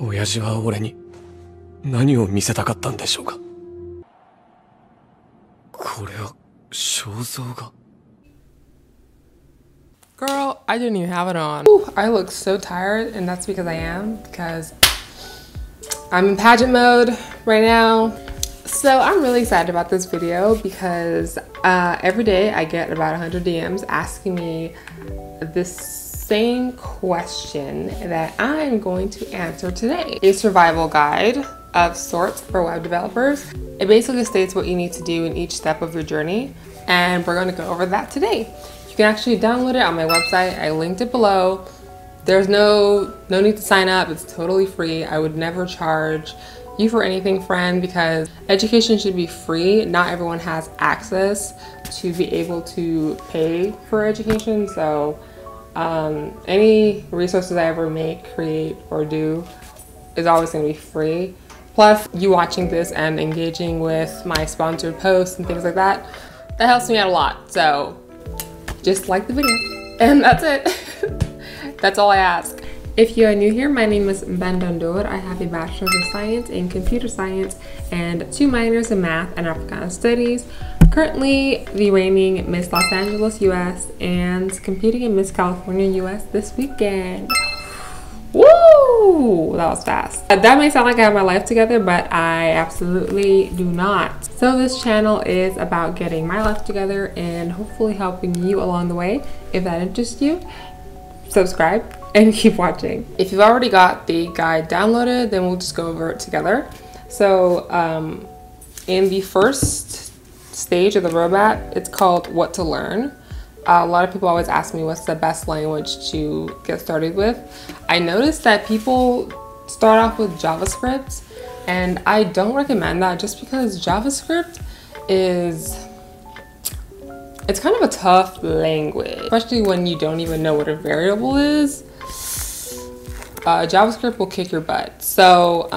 親父は俺に何を見せたかったんでしょうか。これは肖像画。 Girl, I didn't even have it on. Ooh, I look so tired, and that's because I am, because I'm in pageant mode right now. So I'm really excited about this video because every day I get about 100 DMs asking me this same question that I'm going to answer today. A survival guide of sorts for web developers. It basically states what you need to do in each step of your journey, and we're going to go over that today. You can actually download it on my website. I linked it below. There's no need to sign up. It's totally free. I would never charge you for anything, friend, because education should be free. Not everyone has access to be able to pay for education. So any resources I ever make, create, or do is always going to be free. Plus, you watching this and engaging with my sponsored posts and things like that, that helps me out a lot. So just like the video, and that's it. That's all I ask. If you are new here, my name is Ben Dondor. I have a bachelor's of science in computer science and 2 minors in math and Africana studies. Currently the reigning Miss Los Angeles US and competing in Miss California US this weekend. Woo! That was fast. That may sound like I have my life together, but I absolutely do not. So this channel is about getting my life together and hopefully helping you along the way. If that interests you, subscribe and keep watching. If you've already got the guide downloaded, then we'll just go over it together. So in the first stage of the roadmap, it's called What to Learn. A lot of people always ask me what's the best language to get started with. I noticed that people start off with JavaScript, and I don't recommend that just because JavaScript is, it's kind of a tough language, especially when you don't even know what a variable is. JavaScript will kick your butt. So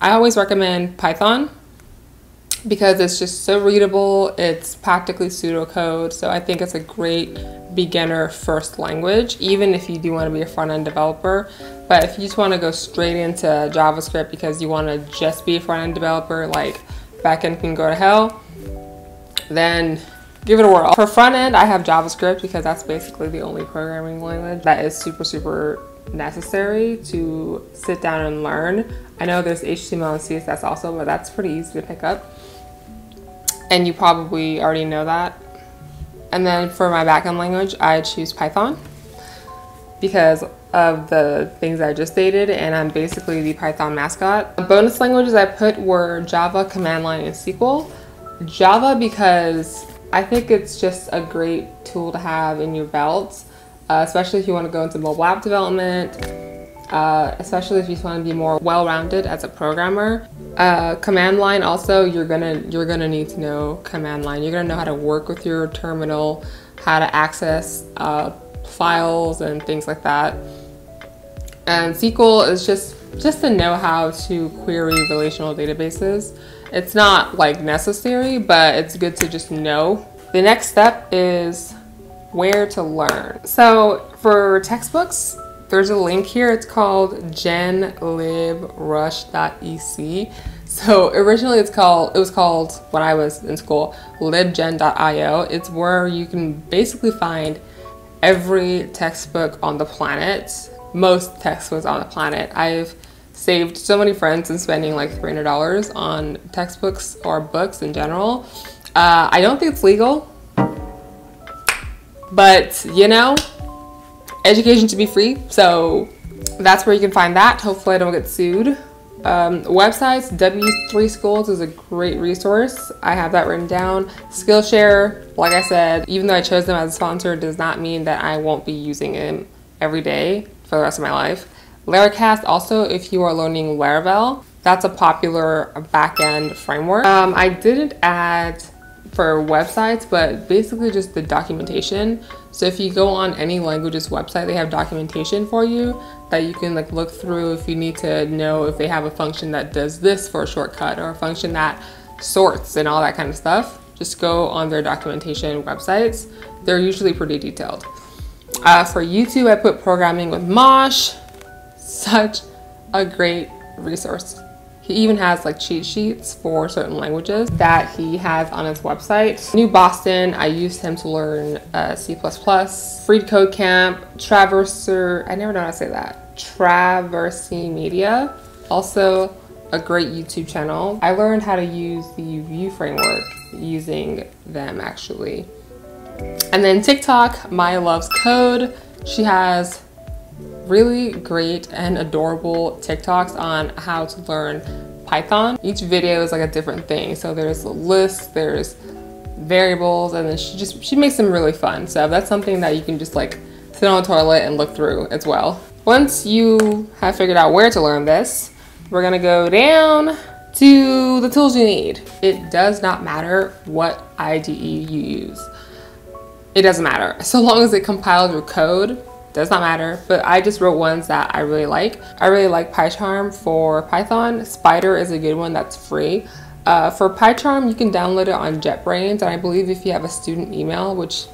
I always recommend Python because it's just so readable. It's practically pseudocode. So I think it's a great beginner first language, even if you do want to be a front-end developer. But if you just want to go straight into JavaScript because you want to just be a front-end developer, like back-end can go to hell, then give it a whirl. For front-end, I have JavaScript because that's basically the only programming language that is super necessary to sit down and learn. I know there's HTML and CSS also, but that's pretty easy to pick up. And you probably already know that. And then for my backend language, I choose Python because of the things I just stated, and I'm basically the Python mascot. The bonus languages I put were Java, command line, and SQL. Java because I think it's just a great tool to have in your belt, especially if you want to go into mobile app development, especially if you just want to be more well-rounded as a programmer. Command line also, you're gonna need to know command line. You're gonna know how to work with your terminal, how to access files and things like that. And SQL is just to know how to query relational databases. It's not like necessary, but it's good to just know. The next step is where to learn. So for textbooks, there's a link here. It's called genlibrush.ec. So originally it was called when I was in school, libgen.io. It's where you can basically find every textbook on the planet, most textbooks on the planet. I've saved so many friends in spending like $300 on textbooks or books in general. I don't think it's legal, but you know, education should be free. So that's where you can find that. Hopefully I don't get sued. Websites, W3Schools is a great resource. I have that written down. Skillshare, like I said, even though I chose them as a sponsor, does not mean that I won't be using it every day for the rest of my life. Laracast also, if you are learning Laravel, that's a popular backend framework. I didn't add for websites, but basically just the documentation. So if you go on any language's website, they have documentation for you that you can like look through if you need to know if they have a function that does this for a shortcut or a function that sorts and all that kind of stuff. Just go on their documentation websites. They're usually pretty detailed. For YouTube, I put programming with Mosh. Such a great resource. He even has like cheat sheets for certain languages that he has on his website. New Boston, I used him to learn C++. Free Code Camp, I never know how to say that. Traversy Media, also a great YouTube channel. I learned how to use the Vue framework using them actually. And then TikTok, Maya Loves Code. She has really great and adorable TikToks on how to learn Python. Each video is like a different thing. So there's lists, there's variables, and then she makes them really fun. So that's something that you can just like sit on the toilet and look through as well. Once you have figured out where to learn this, we're gonna go down to the tools you need. It does not matter what IDE you use. It doesn't matter. So long as it compiles your code, does not matter, but I just wrote ones that I really like. I really like PyCharm for Python. Spider is a good one that's free. For PyCharm, you can download it on JetBrains, and I believe if you have a student email, which,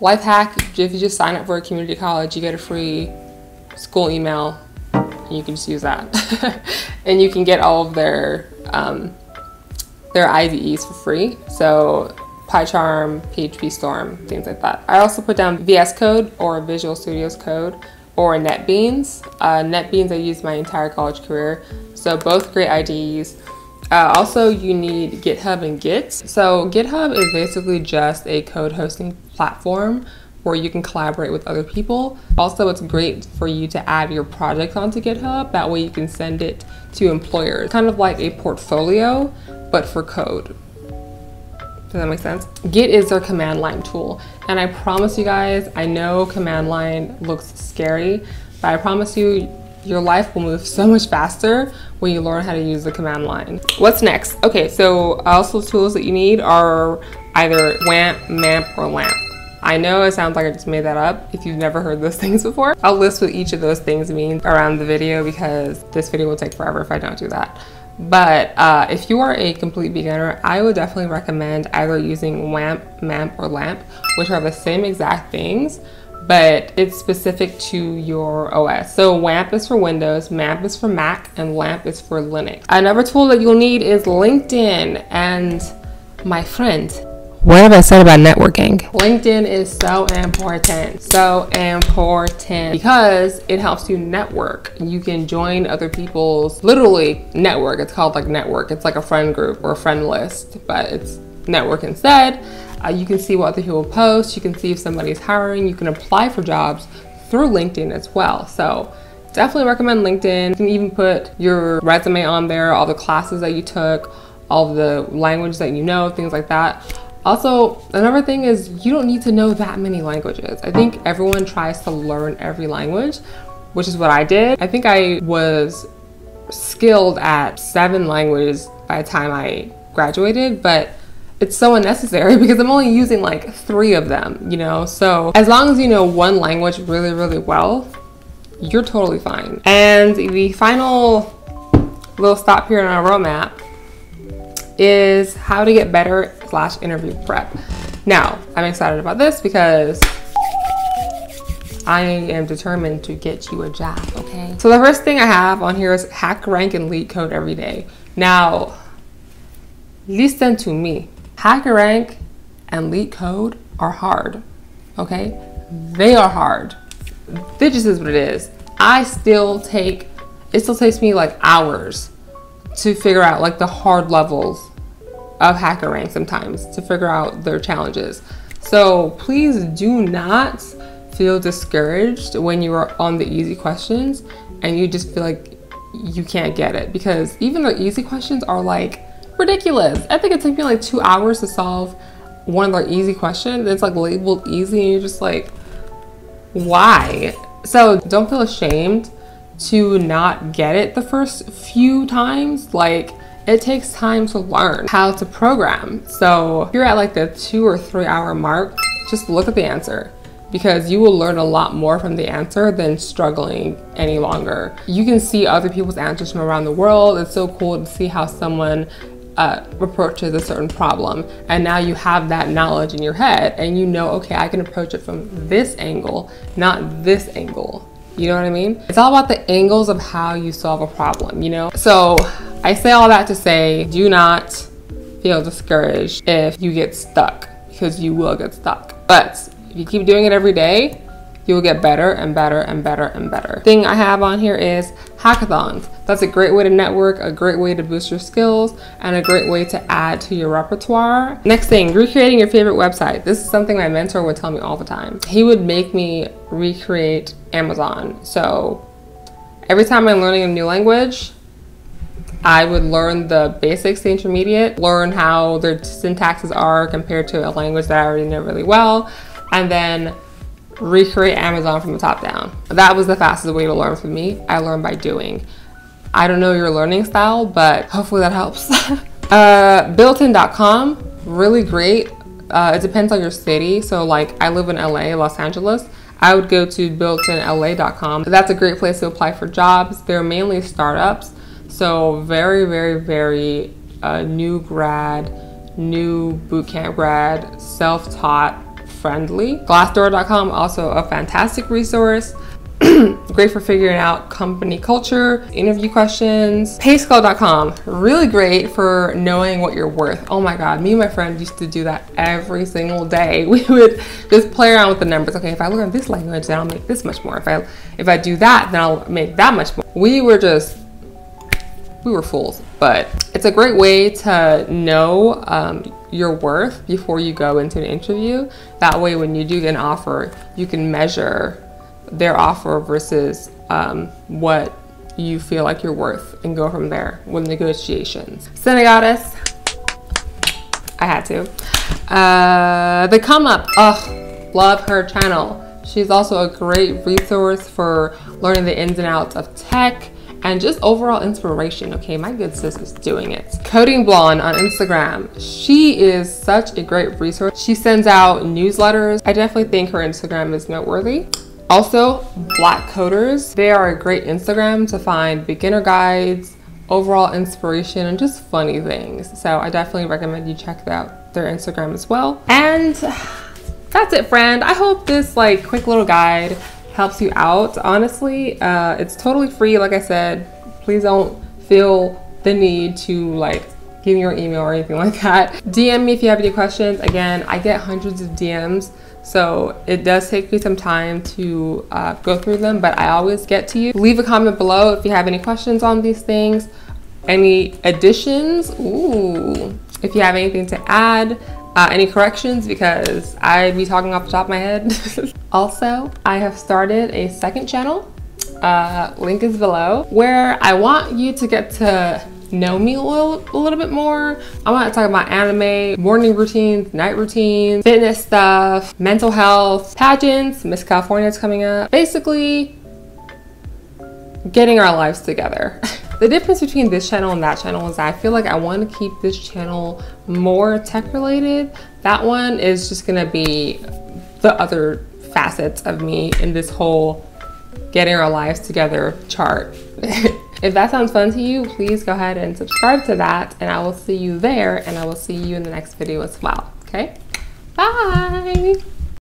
life hack, if you just sign up for a community college, you get a free school email, and you can just use that. And you can get all of their IDEs for free. So PyCharm, PHP Storm, things like that. I also put down VS Code or Visual Studio Code or NetBeans. NetBeans I used my entire college career, so both great IDEs. Also, you need GitHub and Git. So GitHub is basically just a code hosting platform where you can collaborate with other people. Also, it's great for you to add your projects onto GitHub. That way you can send it to employers. Kind of like a portfolio, but for code. Does that make sense? Git is their command line tool. And I promise you guys, I know command line looks scary, but I promise you, your life will move so much faster when you learn how to use the command line. What's next? Okay, so also tools that you need are either WAMP, MAMP, or LAMP. I know it sounds like I just made that up if you've never heard those things before. I'll list what each of those things mean around the video because this video will take forever if I don't do that. But if you are a complete beginner, I would definitely recommend either using WAMP, MAMP, or LAMP, which are the same exact things, but it's specific to your OS. So WAMP is for Windows, MAMP is for Mac, and LAMP is for Linux. Another tool that you'll need is LinkedIn. And my friend, what have I said about networking? LinkedIn is so important because it helps you network. You can join other people's, literally network, it's called like network. It's like a friend group or a friend list, but it's network instead. You can see what other people post. You can see if somebody's hiring. You can apply for jobs through LinkedIn as well. So definitely recommend LinkedIn. You can even put your resume on there, all the classes that you took, all the language that you know, things like that. Also, another thing is you don't need to know that many languages. I think everyone tries to learn every language, which is what I did. I think I was skilled at 7 languages by the time I graduated, but it's so unnecessary because I'm only using like 3 of them, you know? So as long as you know one language really, really well, you're totally fine. And the final little stop here in our roadmap is how to get better / interview prep. Now, I'm excited about this because I am determined to get you a job, okay? So the first thing I have on here is HackerRank and LeetCode every day. Now, listen to me. HackerRank and LeetCode are hard, okay? They are hard. This just is what it is. It still takes me like hours to figure out like the hard levels of HackerRank sometimes to figure out their challenges. So please do not feel discouraged when you are on the easy questions and you just feel like you can't get it, because even the easy questions are like ridiculous. I think it took me like 2 hours to solve one of their easy questions. It's like labeled easy and you're just like, why? So don't feel ashamed to not get it the first few times. Like, it takes time to learn how to program. So if you're at like the 2 or 3 hour mark, just look at the answer, because you will learn a lot more from the answer than struggling any longer. You can see other people's answers from around the world. It's so cool to see how someone approaches a certain problem. And now you have that knowledge in your head and you know, okay, I can approach it from this angle, not this angle. You know what I mean? It's all about the angles of how you solve a problem, you know? So I say all that to say, do not feel discouraged if you get stuck, because you will get stuck. But if you keep doing it every day, you will get better and better and better and better. Thing I have on here is hackathons. That's a great way to network, a great way to boost your skills, and a great way to add to your repertoire. Next thing, recreating your favorite website. This is something my mentor would tell me all the time. He would make me recreate Amazon. So every time I'm learning a new language, I would learn the basics, the intermediate, learn how their syntaxes are compared to a language that I already know really well, and then recreate Amazon from the top down. That was the fastest way to learn for me. I learned by doing. I don't know your learning style, but hopefully that helps. Builtin.com, really great. It depends on your city. So like I live in LA, Los Angeles. I would go to builtinla.com. That's a great place to apply for jobs. They're mainly startups. So very, very, very new grad, new bootcamp grad, self-taught, friendly. Glassdoor.com, also a fantastic resource. Great for figuring out company culture, interview questions. Payscale.com, really great for knowing what you're worth. Oh my God, me and my friend used to do that every single day. We would just play around with the numbers. Okay, if I learn this language, then I'll make this much more. If I do that, then I'll make that much more. We were fools, but it's a great way to know your worth before you go into an interview. That way, when you do get an offer, you can measure their offer versus what you feel like you're worth and go from there with negotiations. Synagoddess, I had to. The Come Up, oh, love her channel. She's also a great resource for learning the ins and outs of tech and just overall inspiration. Okay, my good sis is doing it. Coding Blonde on Instagram. She is such a great resource. She sends out newsletters. I definitely think her Instagram is noteworthy. Also, Black Coders. They are a great Instagram to find beginner guides, overall inspiration, and just funny things. So I definitely recommend you check out their Instagram as well. And that's it, friend. I hope this like quick little guide helps you out. Honestly, it's totally free. Like I said, please don't feel the need to like give me your email or anything like that. DM me if you have any questions. Again, I get hundreds of DMs, so it does take me some time to go through them, but I always get to you. Leave a comment below if you have any questions on these things, any additions, ooh, if you have anything to add, any corrections, because I'd be talking off the top of my head. Also, I have started a second channel, link is below, where I want you to get to know me a little bit more. I want to talk about anime, morning routines, night routines, fitness stuff, mental health, pageants, Miss California is coming up. Basically, getting our lives together. The difference between this channel and that channel is I feel like I want to keep this channel more tech related. That one is just going to be the other facets of me in this whole getting our lives together chart. If that sounds fun to you, please go ahead and subscribe to that, and I will see you there, and I will see you in the next video as well. Okay, bye.